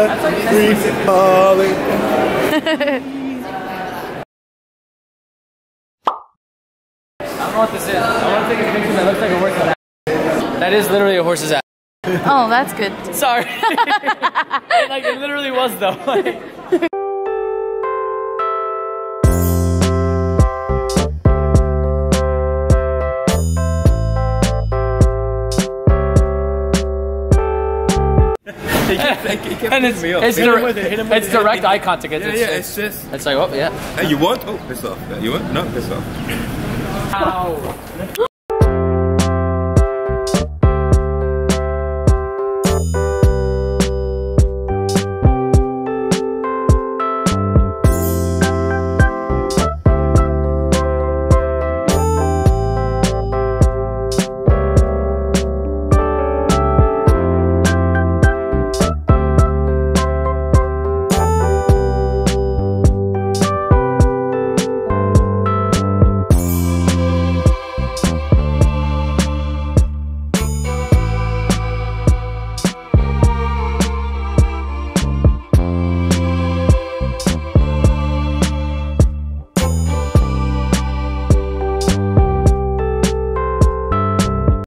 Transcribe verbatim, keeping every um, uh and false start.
We're falling. I don't know what this is. I want to take a picture that looks like a horse's ass. That is literally a horse's ass. Oh, that's good. Sorry. Like, it literally was, though. Like... He kept, he kept and it's, me it's, hit him with it, hit him with it's direct eye contact. It's, yeah, yeah, it's, it's just. It's like, oh, yeah. Hey, you want? Oh, piss off. You want? No, piss off. Ow.